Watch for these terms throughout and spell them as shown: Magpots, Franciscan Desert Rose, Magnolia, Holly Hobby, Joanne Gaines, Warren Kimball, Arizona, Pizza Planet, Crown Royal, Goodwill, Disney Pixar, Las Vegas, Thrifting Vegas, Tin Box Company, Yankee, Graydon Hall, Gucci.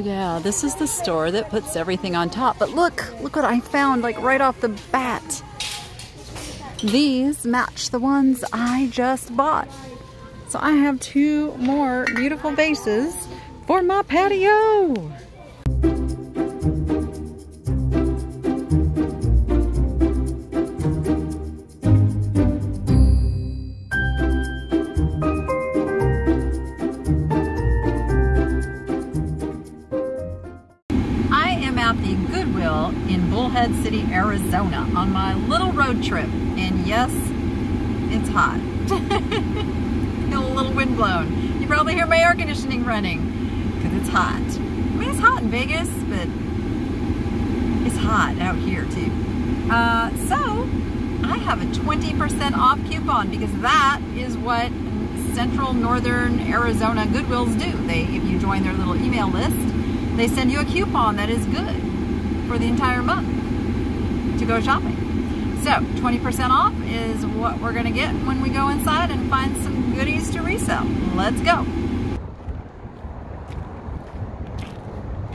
yeah, this is the store that puts everything on top. But look what I found, like, right off the bat. These match the ones I just bought. So I have two more beautiful vases for my patio. City, Arizona, on my little road trip, and yes, it's hot. Feel a little windblown. You probably hear my air conditioning running because it's hot. I mean, it's hot in Vegas, but it's hot out here too. So I have a 20% off coupon because that is what Central Northern Arizona Goodwills do. If you join their little email list, they send you a coupon that is good for the entire month to go shopping. So 20% off is what we're gonna get when we go inside and find some goodies to resell. Let's go.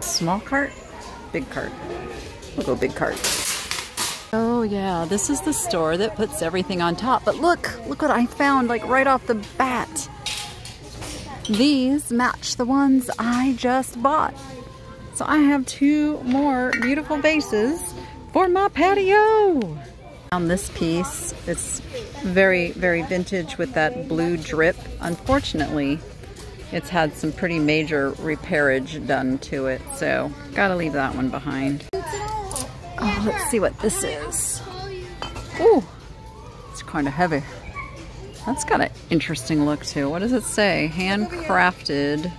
Small cart, big cart. We'll go big cart. Oh yeah, this is the store that puts everything on top. But look what I found, like, right off the bat. These match the ones I just bought. So I have two more beautiful vases for my patio. On this piece, it's very, very vintage with that blue drip. Unfortunately, it's had some pretty major repairage done to it, so gotta leave that one behind. Oh, let's see what this is. Ooh, it's kind of heavy. That's got an interesting look too. What does it say? Handcrafted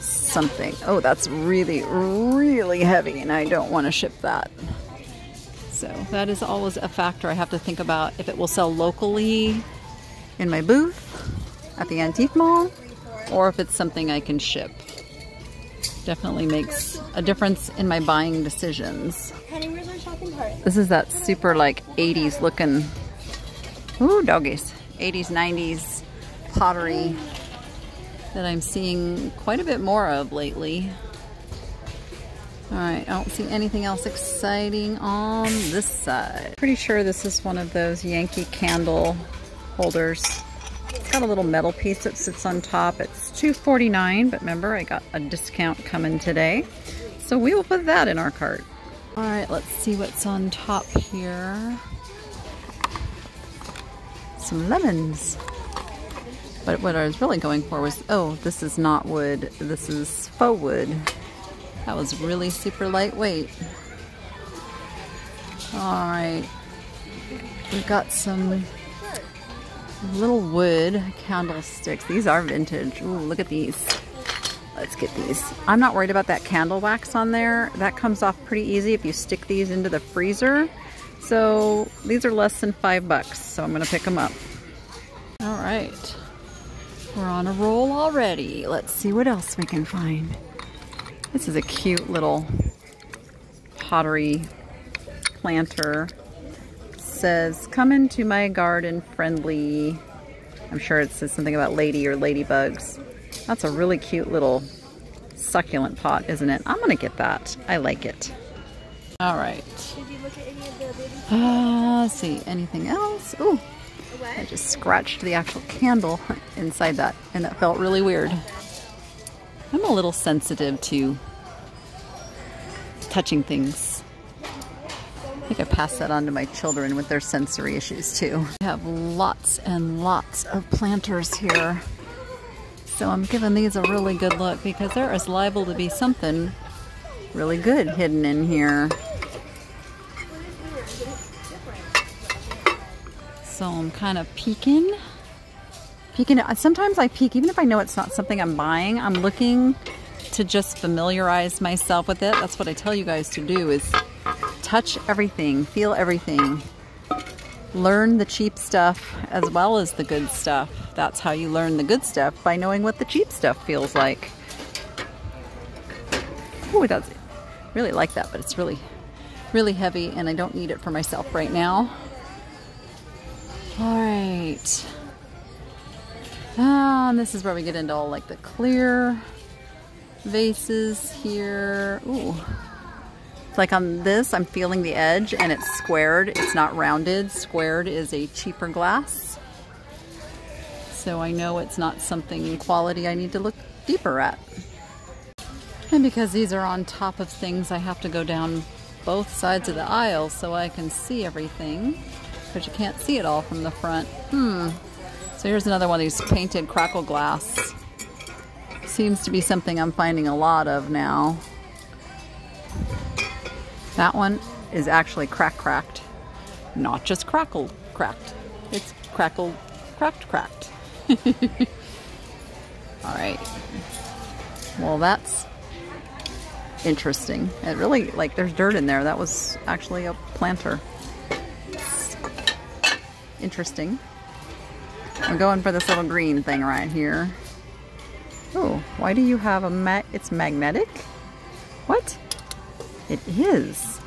something. Oh, that's really, really heavy, and I don't want to ship that. So that is always a factor I have to think about, if it will sell locally in my booth at the antique mall, or if it's something I can ship. Definitely makes a difference in my buying decisions. This is that super, like, 80s looking, ooh, doggies, 80s, 90s pottery that I'm seeing quite a bit more of lately. All right, I don't see anything else exciting on this side. Pretty sure this is one of those Yankee candle holders. It's got a little metal piece that sits on top. It's $2.49, but remember, I got a discount coming today. So we will put that in our cart. All right, let's see what's on top here. Some lemons. But what I was really going for was, oh, this is not wood. This is faux wood. That was really super lightweight. All right, we've got some little wood candlesticks. These are vintage. Ooh, look at these. Let's get these. I'm not worried about that candle wax on there. That comes off pretty easy if you stick these into the freezer. So these are less than $5, so I'm gonna pick them up. All right, we're on a roll already. Let's see what else we can find. This is a cute little pottery planter. It says, come into my garden friendly. I'm sure it says something about lady or ladybugs. That's a really cute little succulent pot, isn't it? I'm gonna get that. I like it. All right. Did you look at any of their babies? Let's see, anything else? Ooh, I just scratched the actual candle inside that, and that felt really weird. I'm a little sensitive to touching things. I think I pass that on to my children with their sensory issues too. I have lots and lots of planters here. So I'm giving these a really good look because there is liable to be something really good hidden in here. So I'm kind of peeking. Sometimes I peek, even if I know it's not something I'm buying, I'm looking to just familiarize myself with it. That's what I tell you guys to do, is touch everything, feel everything, learn the cheap stuff as well as the good stuff. That's how you learn the good stuff, by knowing what the cheap stuff feels like. Oh, that's really like that, but it's really, really heavy, and I don't need it for myself right now. All right. And this is where we get into all, like, the clear vases here. Ooh. It's like on this, I'm feeling the edge and it's squared. It's not rounded. Squared is a cheaper glass. So I know it's not something in quality I need to look deeper at. And because these are on top of things, I have to go down both sides of the aisle so I can see everything, but you can't see it all from the front. So here's another one of these painted crackle glass. Seems to be something I'm finding a lot of now. That one is actually cracked. Not just crackled cracked. It's crackled cracked. All right. Well, that's interesting. It really, like, there's dirt in there. That was actually a planter. It's interesting. I'm going for this little green thing right here. Oh, why do you have a it's magnetic? What? It is.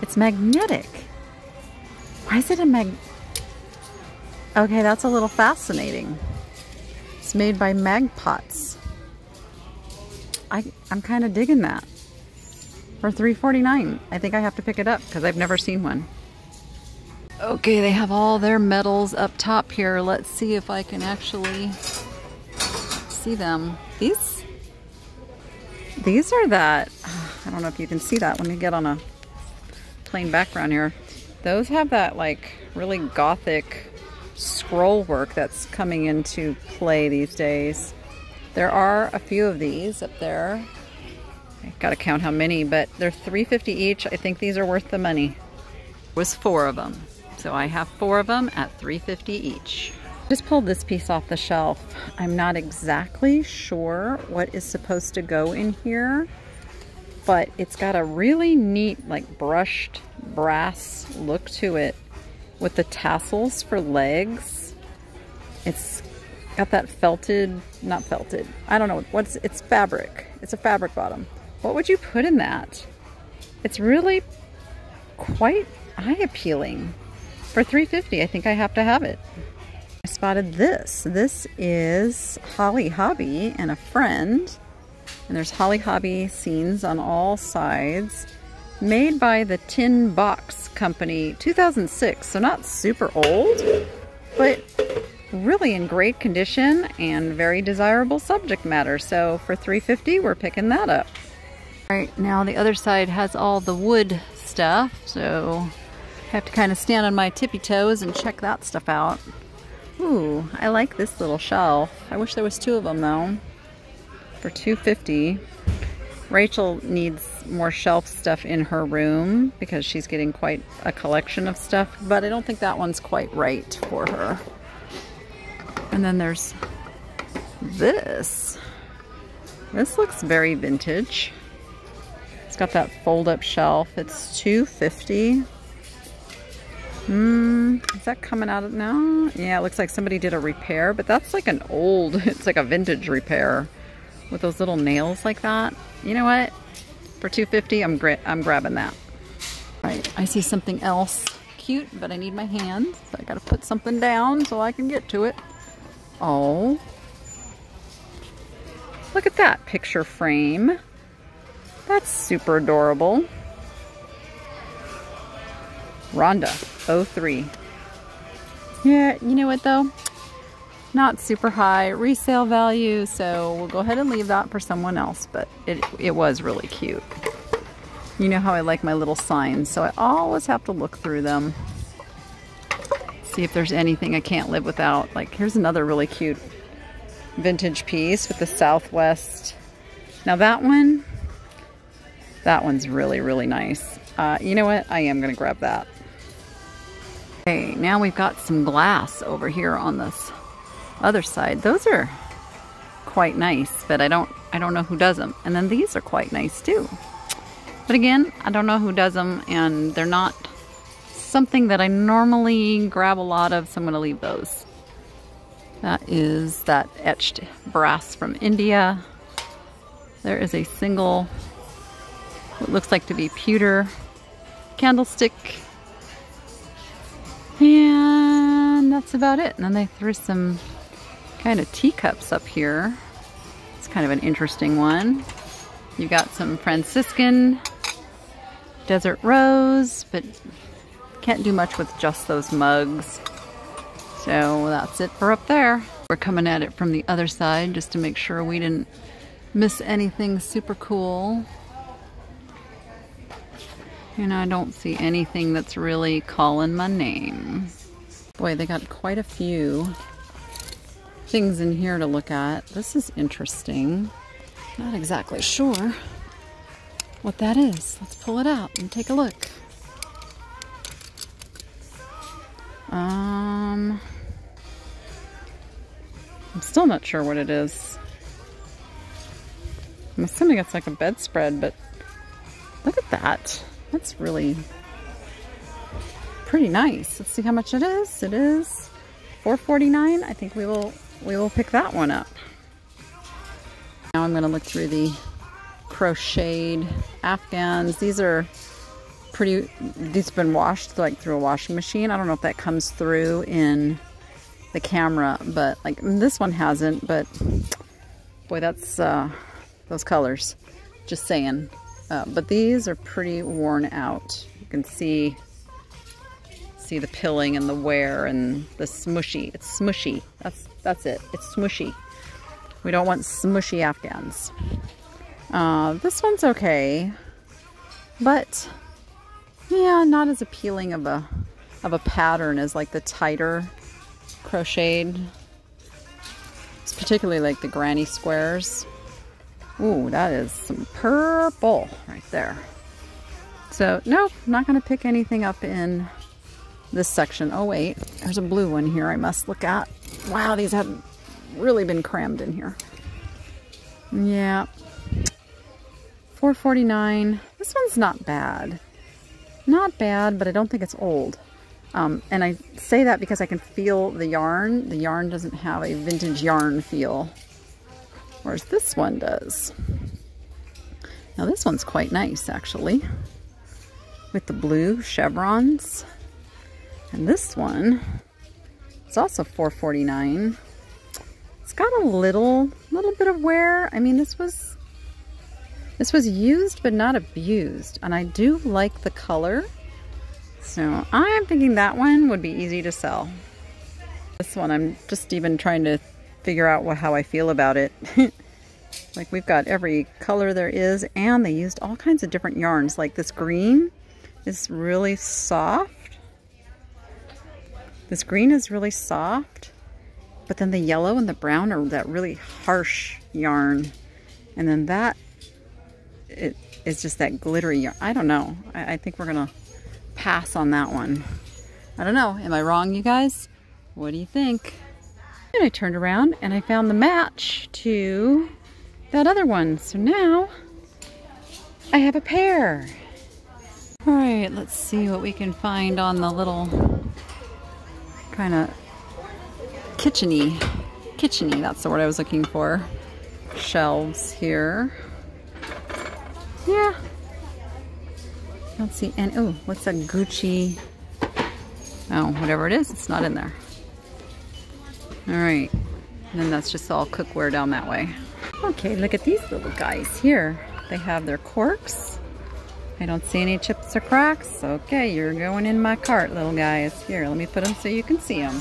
It's magnetic. Why is it a okay, that's a little fascinating. It's made by Magpots. I'm kind of digging that. For $3.49, I think I have to pick it up because I've never seen one. Okay, they have all their medals up top here. Let's see if I can actually see them. These are that. I don't know if you can see that. Let me get on a plain background here. Those have that like really gothic scroll work that's coming into play these days. There are a few of these up there. I've got to count how many, but they're $3.50 each. I think these are worth the money. There was 4 of them. So I have 4 of them at $3.50 each. Just pulled this piece off the shelf. I'm not exactly sure what is supposed to go in here, but it's got a really neat, like, brushed brass look to it with the tassels for legs. It's got that felted, not felted, I don't know, it's fabric. It's a fabric bottom. What would you put in that? It's really quite eye appealing. For $3.50, I think I have to have it. I spotted this. This is Holly Hobby and a friend. And there's Holly Hobby scenes on all sides, made by the Tin Box Company, 2006. So not super old, but really in great condition and very desirable subject matter. So for $3.50, we're picking that up. All right, now the other side has all the wood stuff. So I have to kind of stand on my tippy toes and check that stuff out. Ooh, I like this little shelf. I wish there was 2 of them though. For $2.50. Rachel needs more shelf stuff in her room because she's getting quite a collection of stuff, but I don't think that one's quite right for her. And then there's this. This looks very vintage. It's got that fold-up shelf. It's $2.50. Is that coming out of now? Yeah, it looks like somebody did a repair, but that's like an old, it's like a vintage repair. With those little nails like that. You know what? For $2.50, I'm grabbing that. All right, I see something else cute, but I need my hands. So I gotta put something down so I can get to it. Oh. Look at that picture frame. That's super adorable. Rhonda, 03. Yeah, you know what though? Not super high resale value, so we'll go ahead and leave that for someone else, but it was really cute. You know how I like my little signs, so I always have to look through them. See if there's anything I can't live without. Like, here's another really cute vintage piece with the Southwest. Now that one's really, really nice. You know what? I am gonna grab that. Okay, now we've got some glass over here on this other side. Those are quite nice, but I don't know who does them. And then these are quite nice too, but again, I don't know who does them, and they're not something that I normally grab a lot of, so I'm gonna leave those. That is that etched brass from India. There is a single, what looks like to be pewter candlestick, and that's about it. And then they threw some kind of teacups up here. It's kind of an interesting one. You got some Franciscan Desert Rose, but can't do much with just those mugs. So that's it for up there. We're coming at it from the other side just to make sure we didn't miss anything super cool. And I don't see anything that's really calling my name. Boy, they got quite a few things in here to look at. This is interesting. Not exactly sure what that is. Let's pull it out and take a look. I'm still not sure what it is. I'm assuming it's like a bedspread, but look at that. That's really pretty nice. Let's see how much it is. It is $4.49. I think we will pick that one up. Now I'm going to look through the crocheted afghans. These are pretty, these have been washed like through a washing machine. I don't know if that comes through in the camera, but like this one hasn't, but boy, that's those colors, just saying. But these are pretty worn out. You can see the pilling and the wear and the smushy. It's smushy. That's it. It's smushy. We don't want smushy afghans. This one's okay, but yeah, not as appealing of a pattern as like the tighter crocheted. It's particularly like the granny squares. Ooh, that is some purple right there. So nope, I'm not gonna pick anything up in this section. Oh wait, there's a blue one here I must look at. Wow, these have really been crammed in here. Yeah, $4.49. This one's not bad. Not bad, but I don't think it's old. And I say that because I can feel the yarn. The yarn doesn't have a vintage yarn feel, whereas this one does. Now this one's quite nice, actually, with the blue chevrons. And this one, it's also $4.49. It's got a little bit of wear. I mean, this was used but not abused, and I do like the color. So I'm thinking that one would be easy to sell. This one, I'm just even trying to figure out how I feel about it. Like, we've got every color there is, and they used all kinds of different yarns. Like this green is really soft. This green is really soft, but then the yellow and the brown are that really harsh yarn. And then that, it is just that glittery yarn. I don't know. I think we're gonna pass on that one. I don't know. Am I wrong, you guys? What do you think? And I turned around and I found the match to that other one. So now I have a pair. All right, let's see what we can find on the little kind of kitcheny, that's the word I was looking for, shelves here. Yeah, don't see any. Oh, what's a Gucci? Oh, whatever it is, it's not in there. All right, and then that's just all cookware down that way. Okay, look at these little guys here. They have their corks. I don't see any chips or cracks. Okay, you're going in my cart, little guys. Here, let me put them so you can see them.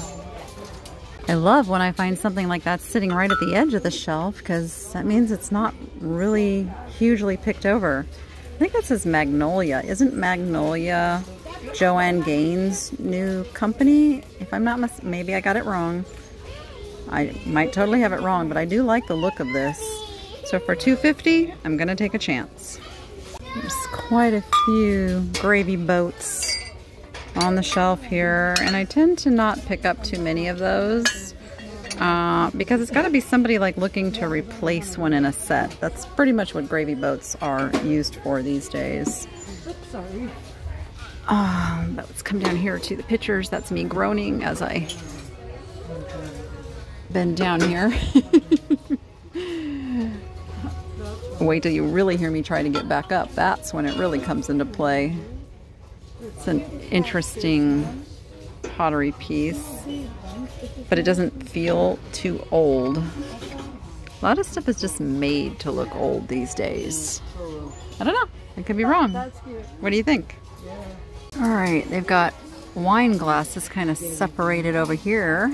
I love when I find something like that sitting right at the edge of the shelf, because that means it's not really hugely picked over. I think that says Magnolia. Isn't Magnolia Joanne Gaines' new company? If I'm not mistaken, maybe I got it wrong. I might totally have it wrong, but I do like the look of this. So for $2.50, I'm going to take a chance. There's quite a few gravy boats on the shelf here, and I tend to not pick up too many of those because it's got to be somebody like looking to replace one in a set. That's pretty much what gravy boats are used for these days. Let's come down here to the pictures. That's me groaning as I bend down here. Wait till you really hear me try to get back up. That's when it really comes into play. It's an interesting pottery piece, but it doesn't feel too old. A lot of stuff is just made to look old these days. I don't know. I could be wrong. What do you think? All right, they've got wine glasses kind of separated over here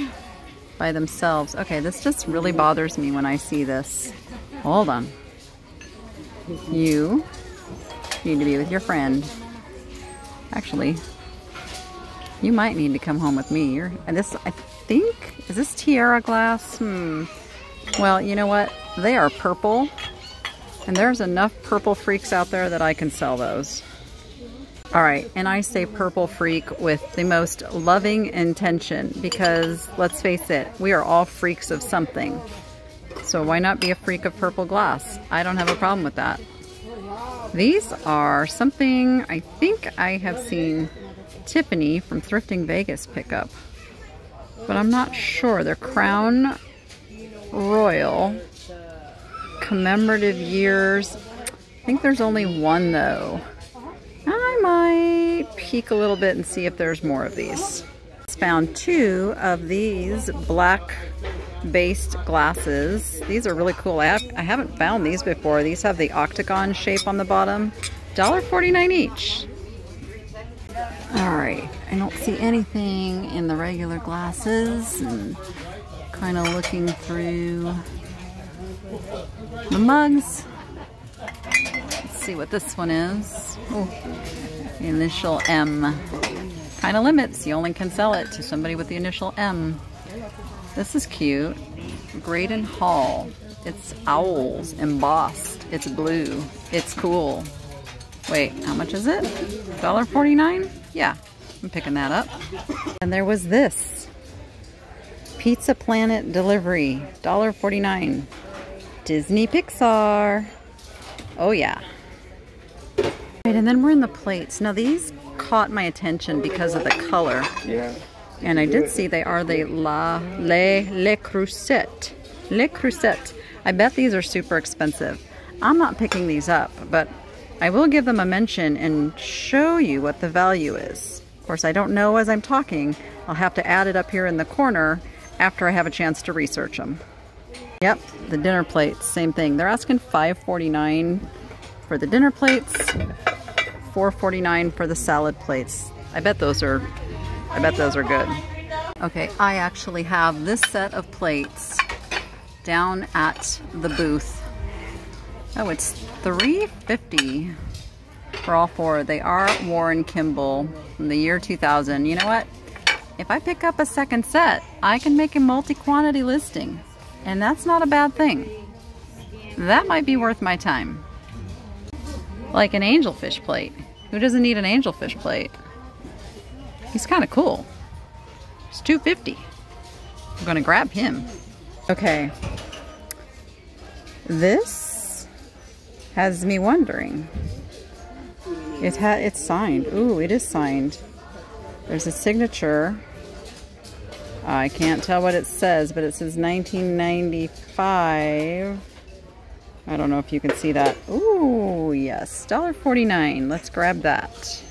by themselves. Okay, this just really bothers me when I see this. Hold on. You need to be with your friend. Actually, you might need to come home with me. And this, I think, is this tiara glass? Well, you know what? They are purple. And there's enough purple freaks out there that I can sell those. All right, and I say purple freak with the most loving intention because, let's face it, we are all freaks of something. So why not be a freak of purple glass? I don't have a problem with that. These are something I think I have seen Tiffany from Thrifting Vegas pick up. But I'm not sure. They're Crown Royal commemorative years. I think there's only one though. I might peek a little bit and see if there's more of these. Found two of these black based glasses. These are really cool. I haven't found these before. These have the octagon shape on the bottom. $1.49 each. All right, I don't see anything in the regular glasses and kind of looking through the mugs. Let's see what this one is. Oh, initial M. Kind of limits. You only can sell it to somebody with the initial M. This is cute. Graydon Hall. It's owls embossed. It's blue. It's cool. Wait, how much is it? $1.49? Yeah, I'm picking that up. And there was this. Pizza Planet delivery. $1.49. Disney Pixar. Oh yeah. Right, and then we're in the plates. Now these caught my attention because of the color. Yeah. And I did see they are the Les Crusettes. Les Crusettes. I bet these are super expensive. I'm not picking these up, but I will give them a mention and show you what the value is. Of course, I don't know as I'm talking. I'll have to add it up here in the corner after I have a chance to research them. Yep, the dinner plates, same thing. They're asking $5.49 for the dinner plates, $4.49 for the salad plates. I bet those are good. Okay, I actually have this set of plates down at the booth. Oh, it's $3.50 for all four. They are Warren Kimball from the year 2000. You know what? If I pick up a second set, I can make a multi-quantity listing. And that's not a bad thing. That might be worth my time. Like an angelfish plate. Who doesn't need an angelfish plate? He's kind of cool. It's $2.50. I'm gonna grab him. Okay. This has me wondering. It's signed. Ooh, it is signed. There's a signature. I can't tell what it says, but it says 1995. I don't know if you can see that. Ooh, yes, $1.49. Let's grab that.